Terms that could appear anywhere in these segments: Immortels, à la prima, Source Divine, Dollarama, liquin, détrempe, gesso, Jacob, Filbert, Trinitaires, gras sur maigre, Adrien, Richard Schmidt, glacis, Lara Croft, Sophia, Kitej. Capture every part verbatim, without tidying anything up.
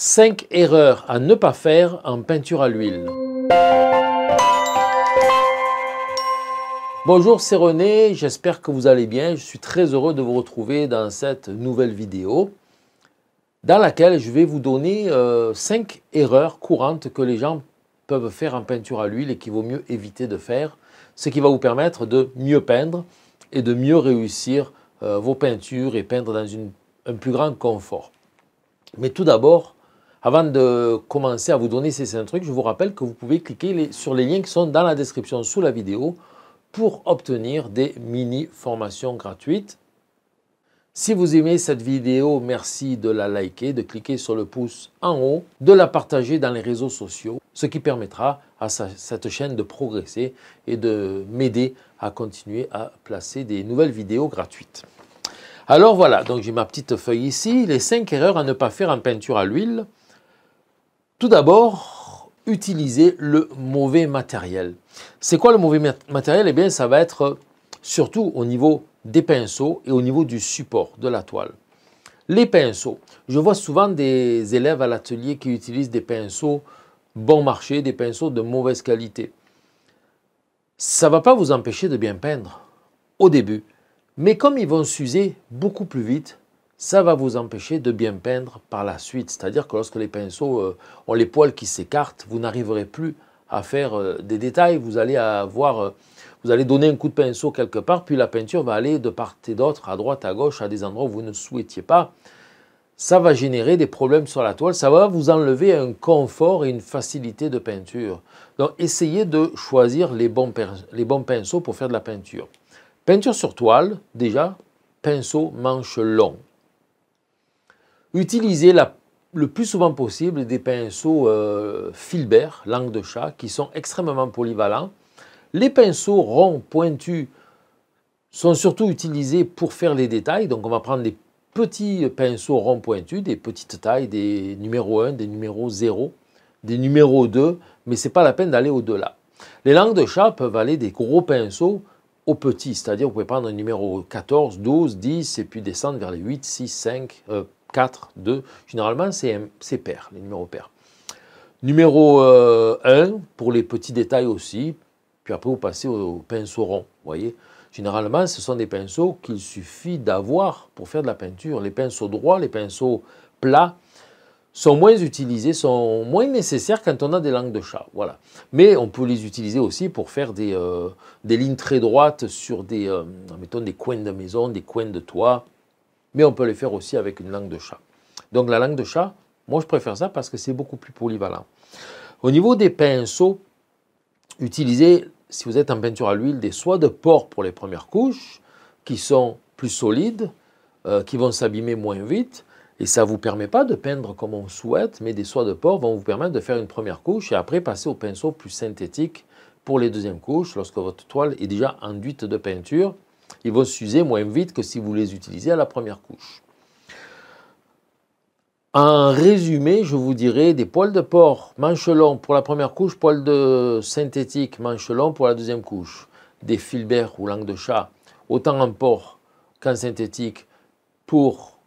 cinq erreurs à ne pas faire en peinture à l'huile. Bonjour, c'est René, j'espère que vous allez bien. Je suis très heureux de vous retrouver dans cette nouvelle vidéo dans laquelle je vais vous donner euh, cinq erreurs courantes que les gens peuvent faire en peinture à l'huile et qu'il vaut mieux éviter de faire, ce qui va vous permettre de mieux peindre et de mieux réussir euh, vos peintures et peindre dans une, un plus grand confort. Mais tout d'abord, avant de commencer à vous donner ces cinq trucs, je vous rappelle que vous pouvez cliquer les, sur les liens qui sont dans la description sous la vidéo pour obtenir des mini-formations gratuites. Si vous aimez cette vidéo, merci de la liker, de cliquer sur le pouce en haut, de la partager dans les réseaux sociaux, ce qui permettra à sa, cette chaîne de progresser et de m'aider à continuer à placer des nouvelles vidéos gratuites. Alors voilà, donc j'ai ma petite feuille ici, les cinq erreurs à ne pas faire en peinture à l'huile. Tout d'abord, utiliser le mauvais matériel. C'est quoi le mauvais mat- matériel? Eh bien, ça va être surtout au niveau des pinceaux et au niveau du support de la toile. Les pinceaux. Je vois souvent des élèves à l'atelier qui utilisent des pinceaux bon marché, des pinceaux de mauvaise qualité. Ça ne va pas vous empêcher de bien peindre au début. Mais comme ils vont s'user beaucoup plus vite, ça va vous empêcher de bien peindre par la suite. C'est-à-dire que lorsque les pinceaux ont les poils qui s'écartent, vous n'arriverez plus à faire des détails. Vous allez avoir, vous allez donner un coup de pinceau quelque part, puis la peinture va aller de part et d'autre, à droite, à gauche, à des endroits où vous ne souhaitiez pas. Ça va générer des problèmes sur la toile. Ça va vous enlever un confort et une facilité de peinture. Donc, essayez de choisir les bons, les bons pinceaux pour faire de la peinture. Peinture sur toile, déjà, pinceau manche long. Utilisez la, le plus souvent possible des pinceaux euh, Filbert, langue de chat, qui sont extrêmement polyvalents. Les pinceaux ronds, pointus, sont surtout utilisés pour faire les détails. Donc on va prendre des petits pinceaux ronds pointus, des petites tailles, des numéros un, des numéros zéro, des numéros deux, mais ce n'est pas la peine d'aller au-delà. Les langues de chat peuvent aller des gros pinceaux aux petits, c'est-à-dire vous pouvez prendre un numéro quatorze, douze, dix, et puis descendre vers les huit, six, cinq... Euh, quatre, deux, généralement c'est pair, les numéros pairs. Numéro euh, un, pour les petits détails aussi, puis après vous passez au, au pinceau rond, voyez. Généralement ce sont des pinceaux qu'il suffit d'avoir pour faire de la peinture. Les pinceaux droits, les pinceaux plats sont moins utilisés, sont moins nécessaires quand on a des langues de chat, voilà. Mais on peut les utiliser aussi pour faire des, euh, des lignes très droites sur des, euh, mettons des coins de maison, des coins de toit. Mais on peut les faire aussi avec une langue de chat. Donc la langue de chat, moi je préfère ça parce que c'est beaucoup plus polyvalent. Au niveau des pinceaux, utilisez, si vous êtes en peinture à l'huile, des soies de porc pour les premières couches, qui sont plus solides, euh, qui vont s'abîmer moins vite, et ça ne vous permet pas de peindre comme on souhaite, mais des soies de porc vont vous permettre de faire une première couche, et après passer au pinceau plus synthétique pour les deuxièmes couches, lorsque votre toile est déjà enduite de peinture. Ils vont s'user moins vite que si vous les utilisez à la première couche. En résumé, je vous dirais des poils de porc, manche long pour la première couche, poils de synthétique, manche long pour la deuxième couche. Des filberts ou langue de chat, autant en porc qu'en synthétique pour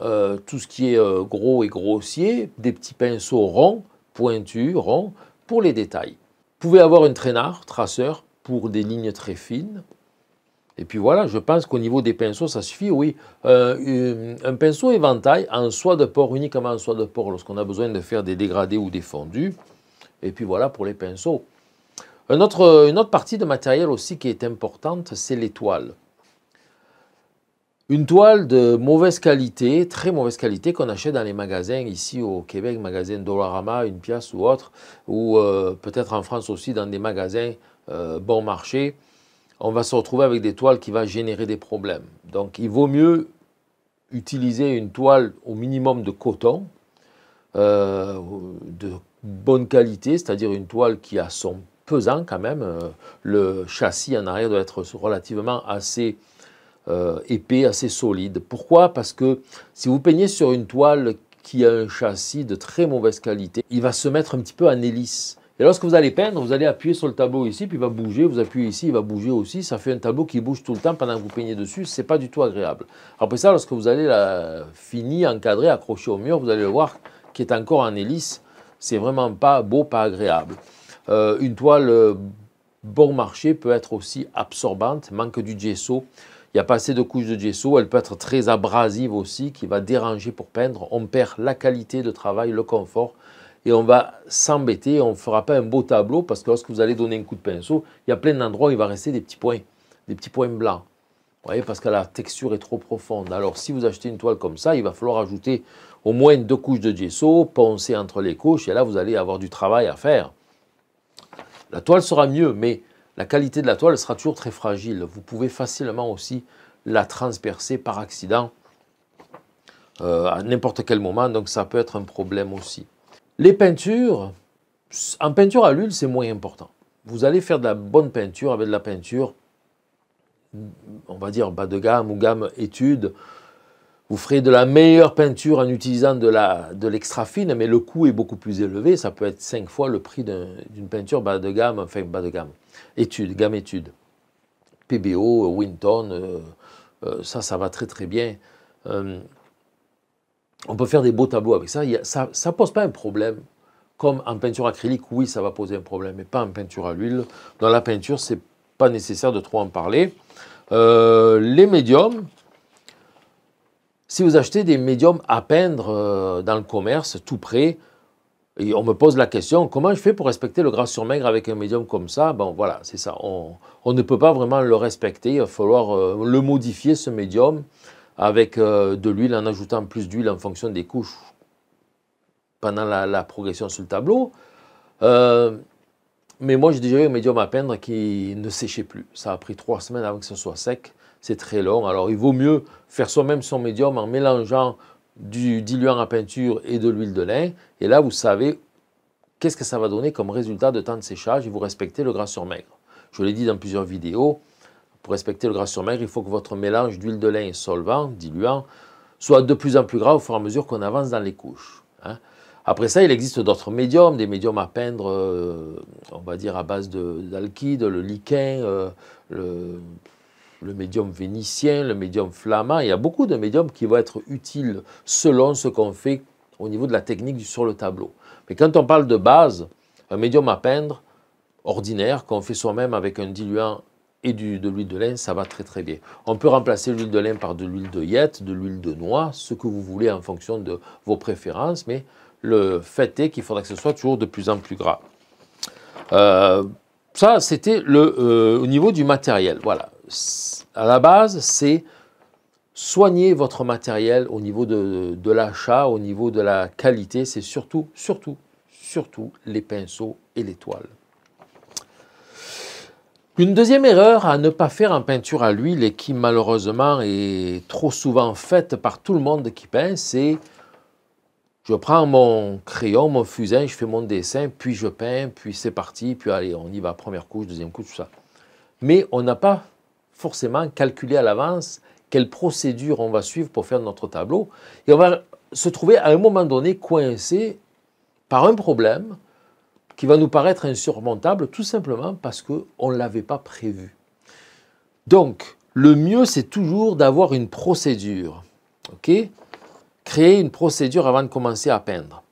euh, tout ce qui est euh, gros et grossier. Des petits pinceaux ronds, pointus, ronds pour les détails. Vous pouvez avoir un traînard, traceur pour des lignes très fines. Et puis voilà, je pense qu'au niveau des pinceaux, ça suffit, oui. Euh, un pinceau éventail en soie de porc, uniquement en soie de porc, lorsqu'on a besoin de faire des dégradés ou des fondus. Et puis voilà pour les pinceaux. Un autre, une autre partie de matériel aussi qui est importante, c'est les toiles. Une toile de mauvaise qualité, très mauvaise qualité, qu'on achète dans les magasins ici au Québec, magasins Dollarama, une pièce ou autre, ou euh, peut-être en France aussi dans des magasins euh, bon marché. On va se retrouver avec des toiles qui vont générer des problèmes. Donc, il vaut mieux utiliser une toile au minimum de coton, euh, de bonne qualité, c'est-à-dire une toile qui a son pesant quand même. Euh, le châssis en arrière doit être relativement assez euh, épais, assez solide. Pourquoi? Parce que si vous peignez sur une toile qui a un châssis de très mauvaise qualité, il va se mettre un petit peu en hélice. Et lorsque vous allez peindre, vous allez appuyer sur le tableau ici, puis il va bouger, vous appuyez ici, il va bouger aussi. Ça fait un tableau qui bouge tout le temps pendant que vous peignez dessus. Ce n'est pas du tout agréable. Après ça, lorsque vous allez la finir, encadrer, accrocher au mur, vous allez le voir qui est encore en hélice, c'est vraiment pas beau, pas agréable. Euh, une toile bon marché peut être aussi absorbante, manque du gesso, il n'y a pas assez de couches de gesso, elle peut être très abrasive aussi, qui va déranger pour peindre, on perd la qualité de travail, le confort, et on va s'embêter, on ne fera pas un beau tableau, parce que lorsque vous allez donner un coup de pinceau, il y a plein d'endroits où il va rester des petits points, des petits points blancs, vous voyez, parce que la texture est trop profonde. Alors si vous achetez une toile comme ça, il va falloir ajouter au moins deux couches de gesso, poncer entre les couches, et là vous allez avoir du travail à faire. La toile sera mieux, mais la qualité de la toile sera toujours très fragile. Vous pouvez facilement aussi la transpercer par accident euh, à n'importe quel moment, donc ça peut être un problème aussi. Les peintures, en peinture à l'huile, c'est moins important. Vous allez faire de la bonne peinture avec de la peinture, on va dire bas de gamme ou gamme étude. Vous ferez de la meilleure peinture en utilisant de la, de l'extra fine, mais le coût est beaucoup plus élevé. Ça peut être cinq fois le prix d'une peinture bas de gamme, enfin bas de gamme, étude, gamme étude. P B O, Winton, euh, euh, ça, ça va très très bien. Euh, on peut faire des beaux tableaux avec ça. Ça ne pose pas un problème. Comme en peinture acrylique, oui, ça va poser un problème, mais pas en peinture à l'huile. Dans la peinture, c'est pas nécessaire de trop en parler. Euh, les médiums... Si vous achetez des médiums à peindre dans le commerce, tout près, et on me pose la question, comment je fais pour respecter le gras sur maigre avec un médium comme ça? Bon, voilà, c'est ça. On, on ne peut pas vraiment le respecter. Il va falloir le modifier, ce médium, avec de l'huile, en ajoutant plus d'huile en fonction des couches pendant la, la progression sur le tableau. Euh, mais moi, j'ai déjà eu un médium à peindre qui ne séchait plus. Ça a pris trois semaines avant que ce soit sec. C'est très long, alors il vaut mieux faire soi-même son médium en mélangeant du diluant à peinture et de l'huile de lin. Et là, vous savez qu'est-ce que ça va donner comme résultat de temps de séchage et vous respectez le gras sur maigre. Je l'ai dit dans plusieurs vidéos, pour respecter le gras sur maigre, il faut que votre mélange d'huile de lin et solvant, diluant, soit de plus en plus gras au fur et à mesure qu'on avance dans les couches. Hein. Après ça, il existe d'autres médiums, des médiums à peindre, euh, on va dire à base d'alkyde, le liquin, euh, le... le médium vénitien, le médium flamand. Il y a beaucoup de médiums qui vont être utiles selon ce qu'on fait au niveau de la technique sur le tableau. Mais quand on parle de base, un médium à peindre ordinaire qu'on fait soi-même avec un diluant et du, de l'huile de lin, ça va très très bien. On peut remplacer l'huile de lin par de l'huile de yette, de l'huile de noix, ce que vous voulez en fonction de vos préférences, mais le fait est qu'il faudra que ce soit toujours de plus en plus gras. Euh, ça, c'était le euh, au niveau du matériel, voilà. À la base, c'est soigner votre matériel au niveau de, de l'achat, au niveau de la qualité. C'est surtout, surtout, surtout les pinceaux et les toiles. Une deuxième erreur à ne pas faire en peinture à l'huile et qui malheureusement est trop souvent faite par tout le monde qui peint, c'est je prends mon crayon, mon fusain, je fais mon dessin, puis je peins, puis c'est parti, puis allez, on y va, première couche, deuxième couche, tout ça. Mais on n'a pas forcément calculer à l'avance quelle procédure on va suivre pour faire notre tableau. Et on va se trouver à un moment donné coincé par un problème qui va nous paraître insurmontable tout simplement parce qu'on ne l'avait pas prévu. Donc, le mieux, c'est toujours d'avoir une procédure. Okay ? Créer une procédure avant de commencer à peindre.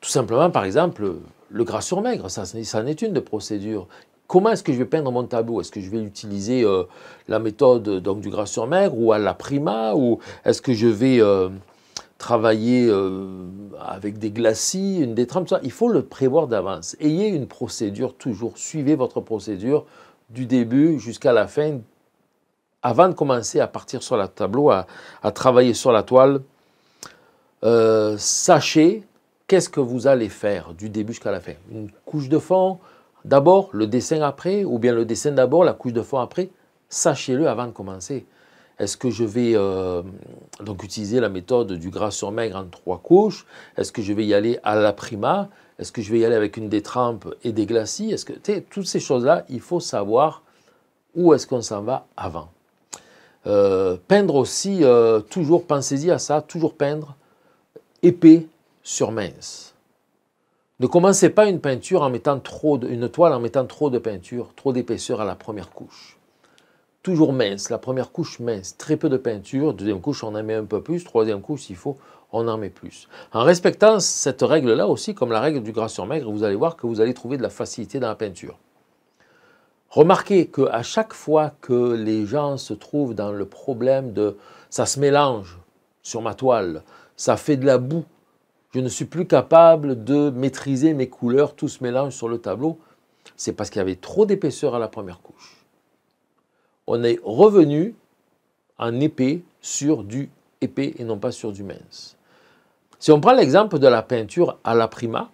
Tout simplement, par exemple, le gras sur maigre, ça, ça en est une de procédure. Comment est-ce que je vais peindre mon tableau? Est-ce que je vais utiliser euh, la méthode donc, du gras sur maigre ou à la prima? Ou est-ce que je vais euh, travailler euh, avec des glacis, une détrempe? Il faut le prévoir d'avance. Ayez une procédure toujours. Suivez votre procédure du début jusqu'à la fin. Avant de commencer à partir sur le tableau, à, à travailler sur la toile, euh, sachez qu'est-ce que vous allez faire du début jusqu'à la fin. Une couche de fond d'abord, le dessin après, ou bien le dessin d'abord, la couche de fond après, sachez-le avant de commencer. Est-ce que je vais euh, donc utiliser la méthode du gras sur maigre en trois couches? Est-ce que je vais y aller à la prima? Est-ce que je vais y aller avec une détrempe et des glacis? Est-ce que, tu sais, toutes ces choses-là, il faut savoir où est-ce qu'on s'en va avant. Euh, peindre aussi, euh, toujours, pensez-y à ça, toujours peindre épais sur mince. Ne commencez pas une peinture en mettant trop de, une toile en mettant trop de peinture, trop d'épaisseur à la première couche. toujours mince. La première couche mince, très peu de peinture. Deuxième couche, on en met un peu plus. Troisième couche, s'il faut, on en met plus. En respectant cette règle-là aussi, comme la règle du gras sur maigre, vous allez voir que vous allez trouver de la facilité dans la peinture. Remarquez qu'à chaque fois que les gens se trouvent dans le problème de « ça se mélange sur ma toile, ça fait de la boue, je ne suis plus capable de maîtriser mes couleurs, tout se mélange sur le tableau », c'est parce qu'il y avait trop d'épaisseur à la première couche. On est revenu en épais sur du épais et non pas sur du mince. Si on prend l'exemple de la peinture à la prima,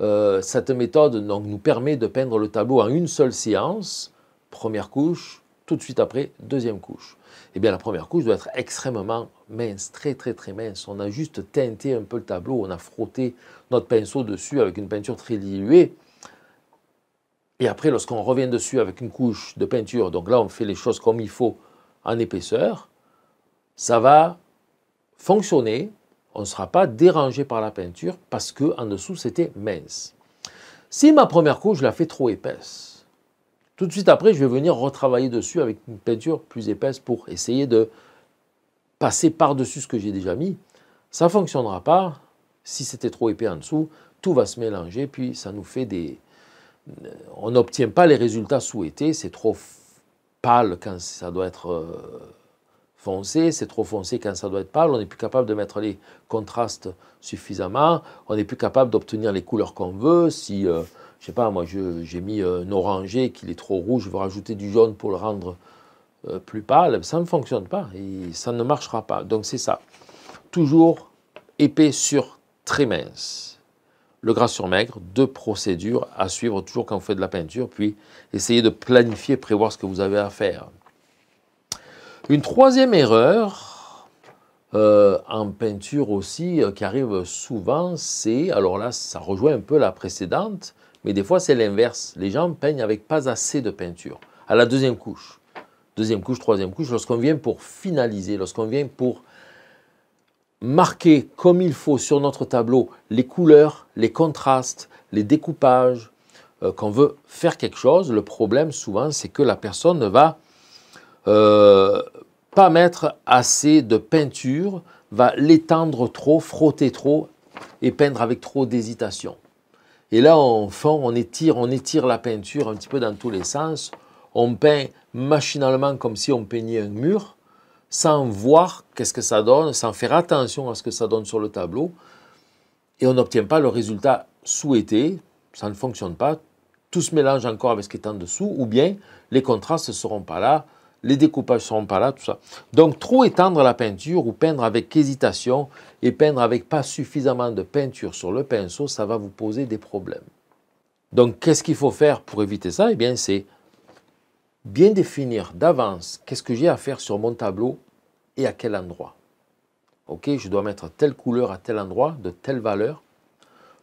Euh, cette méthode donc, nous permet de peindre le tableau en une seule séance, première couche, tout de suite après, deuxième couche. Eh bien, la première couche doit être extrêmement mince, très très très mince. On a juste teinté un peu le tableau, on a frotté notre pinceau dessus avec une peinture très diluée. Et après, lorsqu'on revient dessus avec une couche de peinture, donc là on fait les choses comme il faut en épaisseur, ça va fonctionner. On ne sera pas dérangé par la peinture parce qu'en dessous, c'était mince. Si ma première couche, je la fais trop épaisse, tout de suite après, je vais venir retravailler dessus avec une peinture plus épaisse pour essayer de passer par-dessus ce que j'ai déjà mis. Ça ne fonctionnera pas. Si c'était trop épais en dessous, tout va se mélanger, puis ça nous fait des... On n'obtient pas les résultats souhaités. C'est trop pâle quand ça doit être... foncé, c'est trop foncé quand ça doit être pâle, on n'est plus capable de mettre les contrastes suffisamment, on n'est plus capable d'obtenir les couleurs qu'on veut. Si, euh, je sais pas, moi j'ai mis euh, un orangé qu'il est trop rouge, je veux rajouter du jaune pour le rendre euh, plus pâle, ça ne fonctionne pas, et ça ne marchera pas. Donc c'est ça, toujours épais sur très mince. Le gras sur maigre, deux procédures à suivre toujours quand vous faites de la peinture, puis essayez de planifier, prévoir ce que vous avez à faire. Une troisième erreur euh, en peinture aussi euh, qui arrive souvent, c'est, alors là ça rejoint un peu la précédente, mais des fois c'est l'inverse. Les gens peignent avec pas assez de peinture à la deuxième couche. Deuxième couche, troisième couche, lorsqu'on vient pour finaliser, lorsqu'on vient pour marquer comme il faut sur notre tableau les couleurs, les contrastes, les découpages, euh, qu'on veut faire quelque chose, le problème souvent c'est que la personne va... Euh, pas mettre assez de peinture, va l'étendre trop, frotter trop et peindre avec trop d'hésitation. Et là, on fond, on étire, on étire la peinture un petit peu dans tous les sens. On peint machinalement comme si on peignait un mur, sans voir qu'est-ce que ça donne, sans faire attention à ce que ça donne sur le tableau. Et on n'obtient pas le résultat souhaité, ça ne fonctionne pas. Tout se mélange encore avec ce qui est en dessous, ou bien les contrastes ne seront pas là, les découpages ne seront pas là, tout ça. Donc, trop étendre la peinture ou peindre avec hésitation et peindre avec pas suffisamment de peinture sur le pinceau, ça va vous poser des problèmes. Donc, qu'est-ce qu'il faut faire pour éviter ça? Eh bien, c'est bien définir d'avance qu'est-ce que j'ai à faire sur mon tableau et à quel endroit. Ok, je dois mettre telle couleur à tel endroit, de telle valeur.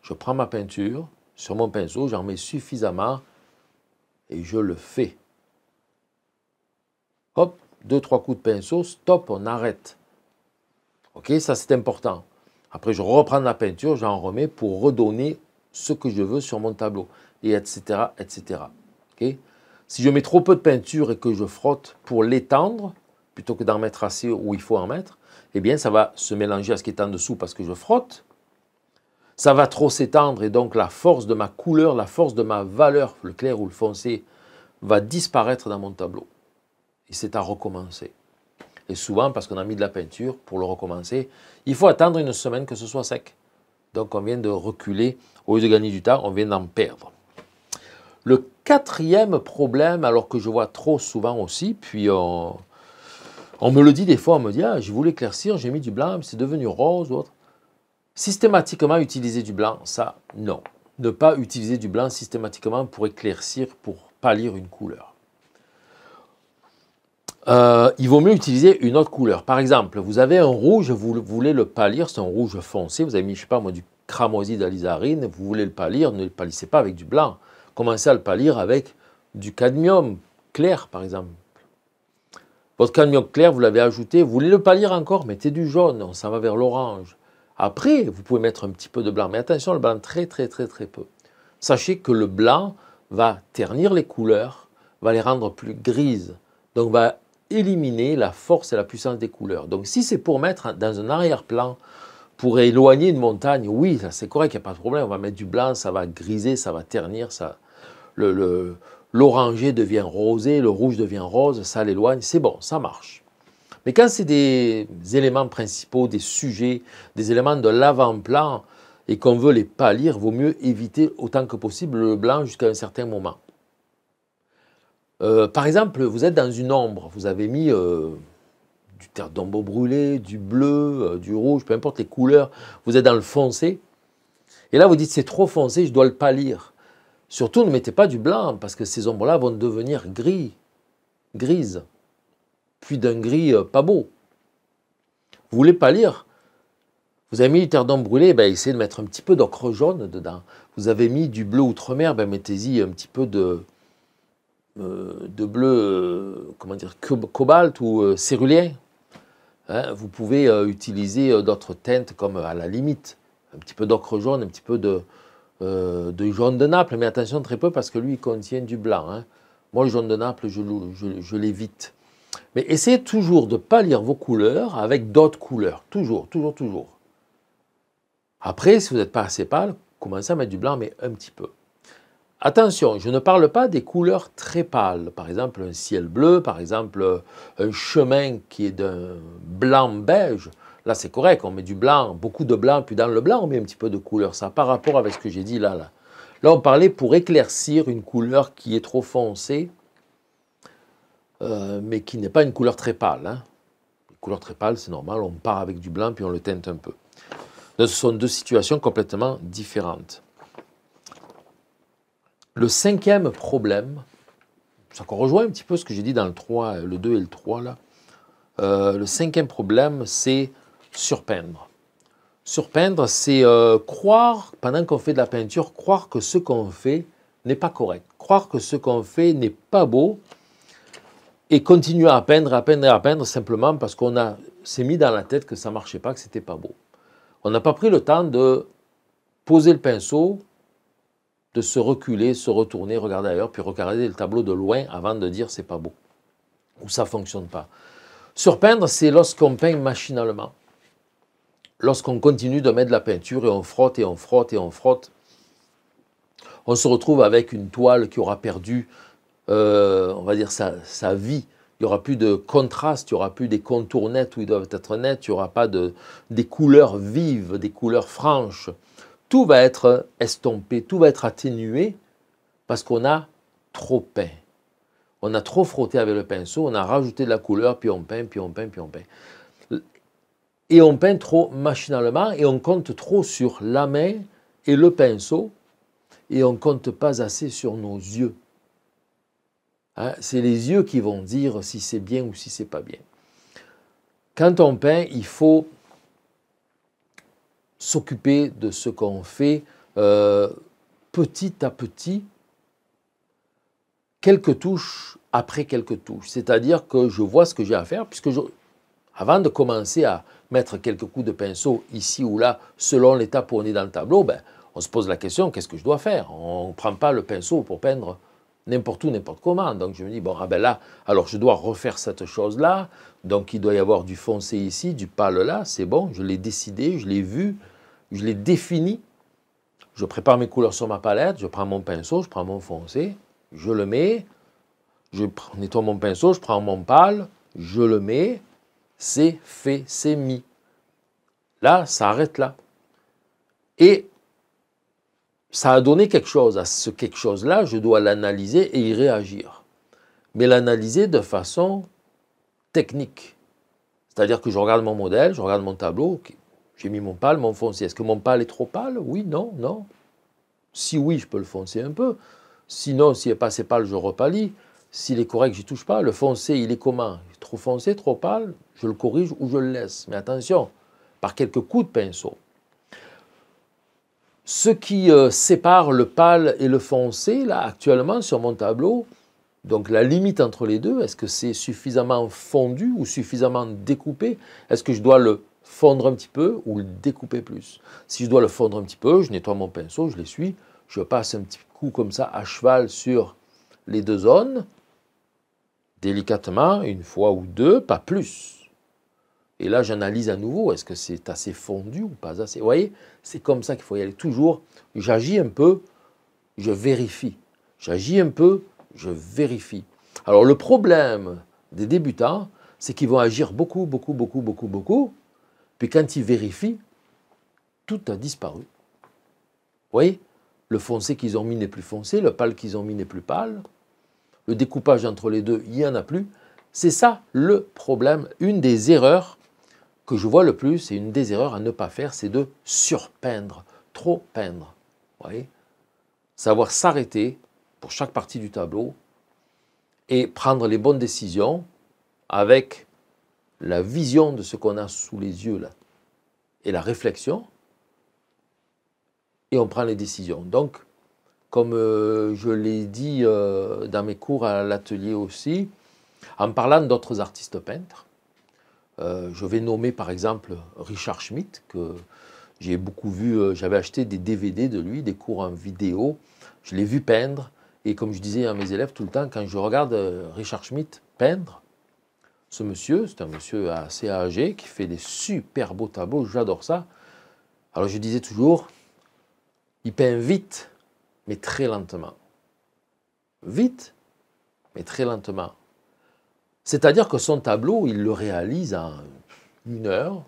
Je prends ma peinture sur mon pinceau, j'en mets suffisamment et je le fais. Hop, deux, trois coups de pinceau, stop, on arrête. Ok, ça c'est important. Après, je reprends la peinture, j'en remets pour redonner ce que je veux sur mon tableau, et etc, et cetera. Ok, si je mets trop peu de peinture et que je frotte pour l'étendre, plutôt que d'en mettre assez où il faut en mettre, eh bien ça va se mélanger à ce qui est en dessous parce que je frotte. Ça va trop s'étendre et donc la force de ma couleur, la force de ma valeur, le clair ou le foncé, va disparaître dans mon tableau. Et c'est à recommencer. Et souvent, parce qu'on a mis de la peinture pour le recommencer, il faut attendre une semaine que ce soit sec. Donc on vient de reculer, au lieu de gagner du temps, on vient d'en perdre. Le quatrième problème, alors que je vois trop souvent aussi, puis on, on me le dit des fois, on me dit « Ah, je voulais éclaircir, j'ai mis du blanc, c'est devenu rose » ou autre. Systématiquement utiliser du blanc, ça, non. Ne pas utiliser du blanc systématiquement pour éclaircir, pour pâlir une couleur. Euh, il vaut mieux utiliser une autre couleur. Par exemple, vous avez un rouge, vous voulez le pâlir, c'est un rouge foncé, vous avez mis, je sais pas moi, du cramoisi d'alizarine, vous voulez le pâlir, ne le pâlissez pas avec du blanc. Commencez à le pâlir avec du cadmium clair, par exemple. Votre cadmium clair, vous l'avez ajouté, vous voulez le pâlir encore, mettez du jaune, on s'en va vers l'orange. Après, vous pouvez mettre un petit peu de blanc, mais attention, le blanc, très très très très peu. Sachez que le blanc va ternir les couleurs, va les rendre plus grises, Donc on va éliminer la force et la puissance des couleurs. Donc si c'est pour mettre dans un arrière-plan, pour éloigner une montagne, oui, c'est correct, il n'y a pas de problème. On va mettre du blanc, ça va griser, ça va ternir, ça, le, le, l'oranger devient rosé, le rouge devient rose, ça l'éloigne, c'est bon, ça marche. Mais quand c'est des éléments principaux, des sujets, des éléments de l'avant-plan et qu'on veut les pâlir, vaut mieux éviter autant que possible le blanc jusqu'à un certain moment. Euh, par exemple, vous êtes dans une ombre, vous avez mis euh, du terre d'ombre brûlé, du bleu, euh, du rouge, peu importe les couleurs, vous êtes dans le foncé. Et là, vous dites, c'est trop foncé, je dois le pâlir. Surtout, ne mettez pas du blanc, parce que ces ombres-là vont devenir gris, grises. Puis d'un gris euh, pas beau. Vous voulez pâlir? Vous avez mis du terre d'ombre brûlé, ben, essayez de mettre un petit peu d'ocre jaune dedans. Vous avez mis du bleu outre-mer, ben, mettez-y un petit peu de, euh, de bleu euh, comment dire, cobalt ou euh, cérulien. Hein, vous pouvez euh, utiliser euh, d'autres teintes comme euh, à la limite. Un petit peu d'ocre jaune, un petit peu de, euh, de jaune de Naples. Mais attention, très peu parce que lui, il contient du blanc. Hein. Moi, le jaune de Naples, je, je, je l'évite. Mais essayez toujours de pâlir vos couleurs avec d'autres couleurs. Toujours, toujours, toujours. Après, si vous n'êtes pas assez pâle, commencez à mettre du blanc, mais un petit peu. Attention, je ne parle pas des couleurs très pâles. Par exemple, un ciel bleu, par exemple, un chemin qui est d'un blanc beige. Là, c'est correct, on met du blanc, beaucoup de blanc, puis dans le blanc, on met un petit peu de couleur. Ça, par rapport avec ce que j'ai dit là, là. Là, on parlait pour éclaircir une couleur qui est trop foncée. Euh, mais qui n'est pas une couleur très pâle. Hein. Une couleur très pâle, c'est normal, on part avec du blanc puis on le teinte un peu. Donc, ce sont deux situations complètement différentes. Le cinquième problème, ça rejoint un petit peu ce que j'ai dit dans le trois, le deux et le trois. Là. Euh, le cinquième problème, c'est surpeindre. Surpeindre, c'est euh, croire, pendant qu'on fait de la peinture, croire que ce qu'on fait n'est pas correct. Croire que ce qu'on fait n'est pas beau. Et continuer à peindre, à peindre, à peindre, simplement parce qu'on s'est mis dans la tête que ça ne marchait pas, que c'était pas beau. On n'a pas pris le temps de poser le pinceau, de se reculer, se retourner, regarder ailleurs, puis regarder le tableau de loin avant de dire c'est pas beau, ou ça ne fonctionne pas. Surpeindre, c'est lorsqu'on peint machinalement. Lorsqu'on continue de mettre de la peinture et on frotte, et on frotte, et on frotte, on se retrouve avec une toile qui aura perdu Euh, on va dire sa, sa vie, il n'y aura plus de contraste, il n'y aura plus des contours nets où ils doivent être nets, il n'y aura pas de, des couleurs vives, des couleurs franches. Tout va être estompé, tout va être atténué parce qu'on a trop peint. On a trop frotté avec le pinceau, on a rajouté de la couleur, puis on peint, puis on peint, puis on peint. Et on peint trop machinalement et on compte trop sur la main et le pinceau et on ne compte pas assez sur nos yeux. Hein, c'est les yeux qui vont dire si c'est bien ou si c'est pas bien. Quand on peint, il faut s'occuper de ce qu'on fait euh, petit à petit, quelques touches après quelques touches. C'est-à-dire que je vois ce que j'ai à faire, puisque je, avant de commencer à mettre quelques coups de pinceau ici ou là, selon l'étape où on est dans le tableau, ben, on se pose la question, qu'est-ce que je dois faire? On ne prend pas le pinceau pour peindre n'importe où, n'importe comment. Donc je me dis, bon, ah ben là, alors je dois refaire cette chose-là, donc il doit y avoir du foncé ici, du pâle là, c'est bon, je l'ai décidé, je l'ai vu, je l'ai défini. Je prépare mes couleurs sur ma palette, je prends mon pinceau, je prends mon foncé, je le mets, je nettoie mon pinceau, je prends mon pâle, je le mets, c'est fait, c'est mis. Là, ça arrête là. Et ça a donné quelque chose. À ce quelque chose-là, je dois l'analyser et y réagir. Mais l'analyser de façon technique. C'est-à-dire que je regarde mon modèle, je regarde mon tableau, okay. J'ai mis mon pâle, mon foncé. Est-ce que mon pâle est trop pâle? Oui, non, non. Si oui, je peux le foncer un peu. Sinon, s'il n'est pas assez pâle, je repalis. S'il est correct, je n'y touche pas. Le foncé, il est comment? Trop foncé, trop pâle, je le corrige ou je le laisse. Mais attention, par quelques coups de pinceau. Ce qui euh, sépare le pâle et le foncé, là, actuellement, sur mon tableau, donc la limite entre les deux, est-ce que c'est suffisamment fondu ou suffisamment découpé? Est-ce que je dois le fondre un petit peu ou le découper plus? Si je dois le fondre un petit peu, je nettoie mon pinceau, je l'essuie, je passe un petit coup comme ça à cheval sur les deux zones, délicatement, une fois ou deux, pas plus. Et là, j'analyse à nouveau, est-ce que c'est assez fondu ou pas assez? Vous voyez, c'est comme ça qu'il faut y aller. Toujours, j'agis un peu, je vérifie. J'agis un peu, je vérifie. Alors, le problème des débutants, c'est qu'ils vont agir beaucoup, beaucoup, beaucoup, beaucoup, beaucoup. Puis quand ils vérifient, tout a disparu. Vous voyez, le foncé qu'ils ont mis n'est plus foncé, le pâle qu'ils ont mis n'est plus pâle. Le découpage entre les deux, il n'y en a plus. C'est ça le problème. Une des erreurs que je vois le plus, et une des erreurs à ne pas faire, c'est de surpeindre, trop peindre. Vous voyez, savoir s'arrêter pour chaque partie du tableau et prendre les bonnes décisions avec la vision de ce qu'on a sous les yeux là et la réflexion, et on prend les décisions. Donc, comme euh, je l'ai dit euh, dans mes cours à l'atelier aussi, en parlant d'autres artistes peintres, euh, je vais nommer par exemple Richard Schmidt, que j'ai beaucoup vu, euh, j'avais acheté des D V D de lui, des cours en vidéo, je l'ai vu peindre, et comme je disais à mes élèves tout le temps, quand je regarde euh, Richard Schmidt peindre, ce monsieur, c'est un monsieur assez âgé qui fait des super beaux tableaux, j'adore ça. Alors je disais toujours, il peint vite, mais très lentement. Vite, mais très lentement. C'est-à-dire que son tableau, il le réalise en une heure,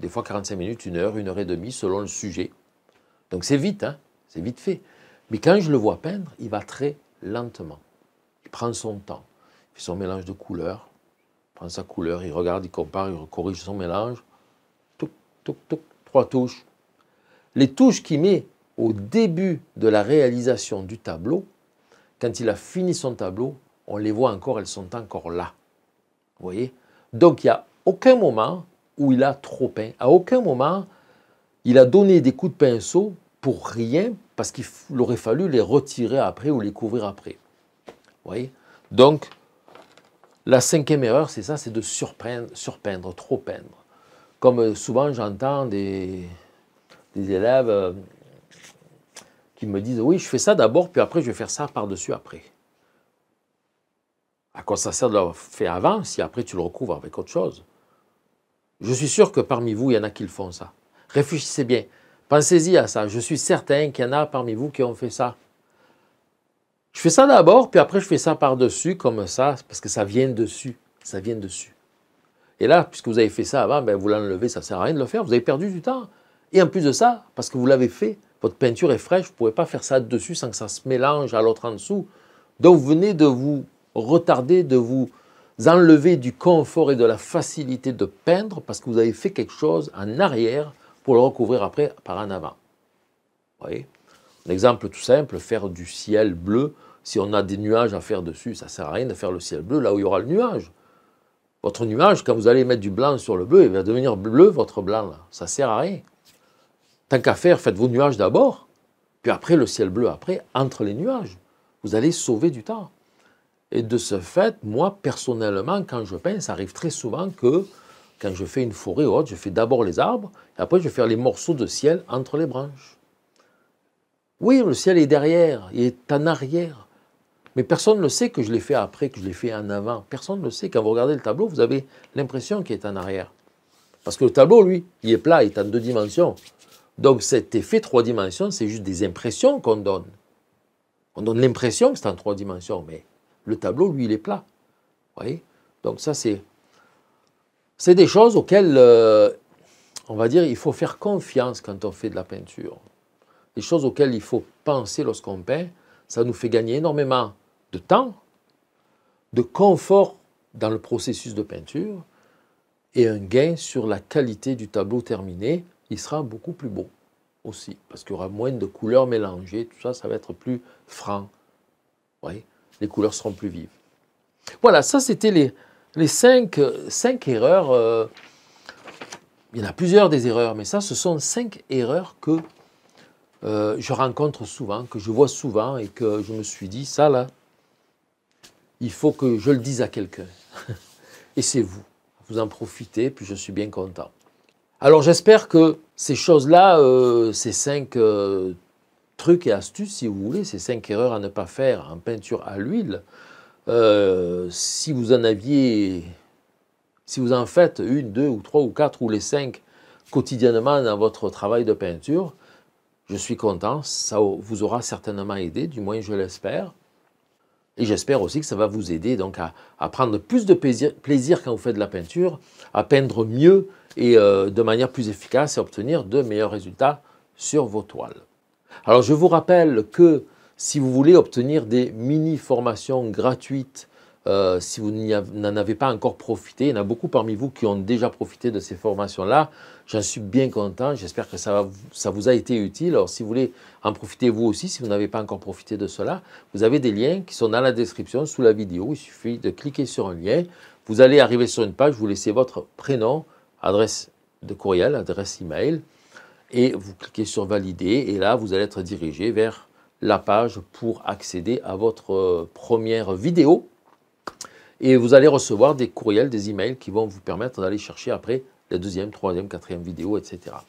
des fois quarante-cinq minutes, une heure, une heure et demie, selon le sujet. Donc c'est vite, hein, c'est vite fait. Mais quand je le vois peindre, il va très lentement. Il prend son temps, il fait son mélange de couleurs, il prend sa couleur, il regarde, il compare, il corrige son mélange. Touc, touc, touc, trois touches. Les touches qu'il met au début de la réalisation du tableau, quand il a fini son tableau, on les voit encore, elles sont encore là. Vous voyez? Donc, il n'y a aucun moment où il a trop peint. À aucun moment, il a donné des coups de pinceau pour rien, parce qu'il aurait fallu les retirer après ou les couvrir après. Vous voyez? Donc, la cinquième erreur, c'est ça, c'est de surpeindre, surpeindre, trop peindre. Comme souvent, j'entends des, des élèves... Euh, qui me disent, oui, je fais ça d'abord, puis après, je vais faire ça par-dessus après. À quoi ça sert de l'avoir fait avant, si après, tu le recouvres avec autre chose? Je suis sûr que parmi vous, il y en a qui le font ça. Réfléchissez bien. Pensez-y à ça. Je suis certain qu'il y en a parmi vous qui ont fait ça. Je fais ça d'abord, puis après, je fais ça par-dessus, comme ça, parce que ça vient dessus. Ça vient dessus. Et là, puisque vous avez fait ça avant, ben, vous l'enlevez, ça ne sert à rien de le faire. Vous avez perdu du temps. Et en plus de ça, parce que vous l'avez fait, votre peinture est fraîche, vous ne pouvez pas faire ça dessus sans que ça se mélange à l'autre en dessous. Donc vous venez de vous retarder, de vous enlever du confort et de la facilité de peindre parce que vous avez fait quelque chose en arrière pour le recouvrir après par en avant. Vous voyez? Un exemple tout simple, faire du ciel bleu. Si on a des nuages à faire dessus, ça ne sert à rien de faire le ciel bleu là où il y aura le nuage. Votre nuage, quand vous allez mettre du blanc sur le bleu, il va devenir bleu votre blanc là. Ça ne sert à rien. Tant qu'à faire, faites vos nuages d'abord, puis après le ciel bleu, après, entre les nuages. Vous allez sauver du temps. Et de ce fait, moi, personnellement, quand je peins, ça arrive très souvent que, quand je fais une forêt ou autre, je fais d'abord les arbres, et après je vais faire les morceaux de ciel entre les branches. Oui, le ciel est derrière, il est en arrière, mais personne ne sait que je l'ai fait après, que je l'ai fait en avant. Personne ne sait. Quand vous regardez le tableau, vous avez l'impression qu'il est en arrière. Parce que le tableau, lui, il est plat, il est en deux dimensions. Donc cet effet trois dimensions, c'est juste des impressions qu'on donne. On donne l'impression que c'est en trois dimensions, mais le tableau, lui, il est plat. Vous voyez? Donc ça, c'est des choses auxquelles, euh, on va dire, il faut faire confiance quand on fait de la peinture. Les choses auxquelles il faut penser lorsqu'on peint, ça nous fait gagner énormément de temps, de confort dans le processus de peinture et un gain sur la qualité du tableau terminé. Il sera beaucoup plus beau aussi, parce qu'il y aura moins de couleurs mélangées, tout ça, ça va être plus franc. Vous voyez, les couleurs seront plus vives. Voilà, ça c'était les, les cinq, cinq erreurs. Euh, il y en a plusieurs des erreurs, mais ça, ce sont cinq erreurs que euh, je rencontre souvent, que je vois souvent, et que je me suis dit, ça là, il faut que je le dise à quelqu'un. Et c'est vous. Vous en profitez, puis je suis bien content. Alors j'espère que ces choses-là, euh, ces cinq euh, trucs et astuces, si vous voulez, ces cinq erreurs à ne pas faire en peinture à l'huile, euh, si vous en aviez, si vous en faites une, deux, ou trois, ou quatre, ou les cinq quotidiennement dans votre travail de peinture, je suis content, ça vous aura certainement aidé, du moins je l'espère. Et j'espère aussi que ça va vous aider donc à, à prendre plus de plaisir, plaisir quand vous faites de la peinture, à peindre mieux et euh, de manière plus efficace et obtenir de meilleurs résultats sur vos toiles. Alors je vous rappelle que si vous voulez obtenir des mini-formations gratuites, euh, si vous n'en avez pas encore profité, il y en a beaucoup parmi vous qui ont déjà profité de ces formations-là, j'en suis bien content, j'espère que ça, va, ça vous a été utile. Alors si vous voulez en profiter vous aussi, si vous n'avez pas encore profité de cela, vous avez des liens qui sont dans la description sous la vidéo, il suffit de cliquer sur un lien, vous allez arriver sur une page, vous laissez votre prénom, adresse de courriel, adresse email, et vous cliquez sur valider et là vous allez être dirigé vers la page pour accéder à votre première vidéo et vous allez recevoir des courriels, des emails qui vont vous permettre d'aller chercher après la deuxième, troisième, quatrième vidéo, et cetera.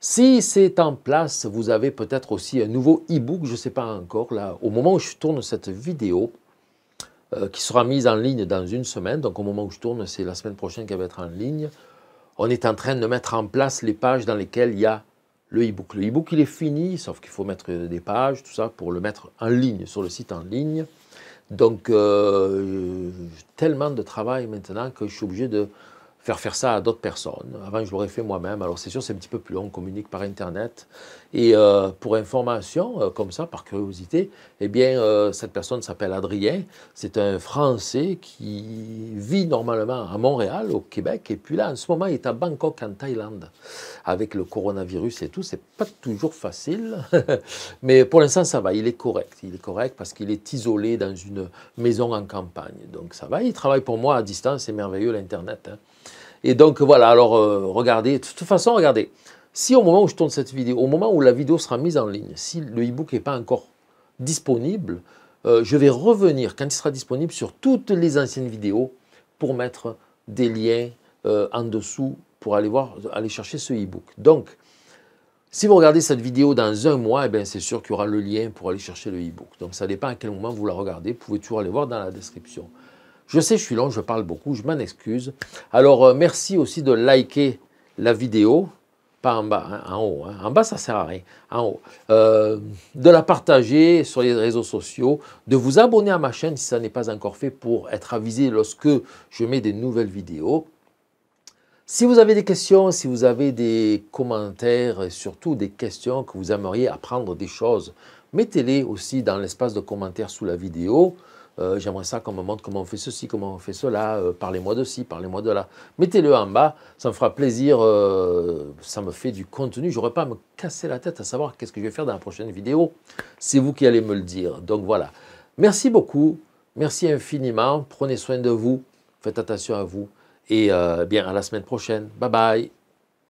Si c'est en place, vous avez peut-être aussi un nouveau e-book, je ne sais pas encore, là, au moment où je tourne cette vidéo, euh, qui sera mise en ligne dans une semaine, donc au moment où je tourne, c'est la semaine prochaine qu'elle va être en ligne. On est en train de mettre en place les pages dans lesquelles il y a le e-book. Le e-book, il est fini, sauf qu'il faut mettre des pages, tout ça, pour le mettre en ligne, sur le site en ligne. Donc, euh, j'ai tellement de travail maintenant que je suis obligé de faire faire ça à d'autres personnes. Avant, je l'aurais fait moi-même. Alors, c'est sûr, c'est un petit peu plus long, on communique par Internet. Et euh, pour information, euh, comme ça, par curiosité, eh bien, euh, cette personne s'appelle Adrien. C'est un Français qui vit normalement à Montréal, au Québec. Et puis là, en ce moment, il est à Bangkok, en Thaïlande. Avec le coronavirus et tout, c'est pas toujours facile. Mais pour l'instant, ça va, il est correct. Il est correct parce qu'il est isolé dans une maison en campagne. Donc, ça va, il travaille pour moi à distance. C'est merveilleux, l'Internet, hein. Et donc voilà, alors euh, regardez, de toute façon, regardez, si au moment où je tourne cette vidéo, au moment où la vidéo sera mise en ligne, si le e-book n'est pas encore disponible, euh, je vais revenir quand il sera disponible sur toutes les anciennes vidéos pour mettre des liens euh, en dessous pour aller voir, aller chercher ce e-book. Donc, si vous regardez cette vidéo dans un mois, eh bien c'est sûr qu'il y aura le lien pour aller chercher le e-book. Donc ça dépend à quel moment vous la regardez, vous pouvez toujours aller voir dans la description. Je sais, je suis long, je parle beaucoup, je m'en excuse. Alors, euh, merci aussi de liker la vidéo, pas en bas, hein, en haut. Hein. En bas, ça ne sert à rien, en haut. Euh, de la partager sur les réseaux sociaux, de vous abonner à ma chaîne si ça n'est pas encore fait pour être avisé lorsque je mets des nouvelles vidéos. Si vous avez des questions, si vous avez des commentaires et surtout des questions que vous aimeriez apprendre des choses, mettez-les aussi dans l'espace de commentaires sous la vidéo. Euh, j'aimerais ça qu'on me montre comment on fait ceci, comment on fait cela, euh, parlez-moi de ci, parlez-moi de là. Mettez-le en bas, ça me fera plaisir, euh, ça me fait du contenu. Je n'aurai pas à me casser la tête à savoir qu'est-ce que je vais faire dans la prochaine vidéo. C'est vous qui allez me le dire. Donc voilà, merci beaucoup, merci infiniment, prenez soin de vous, faites attention à vous et euh, bien à la semaine prochaine. Bye bye.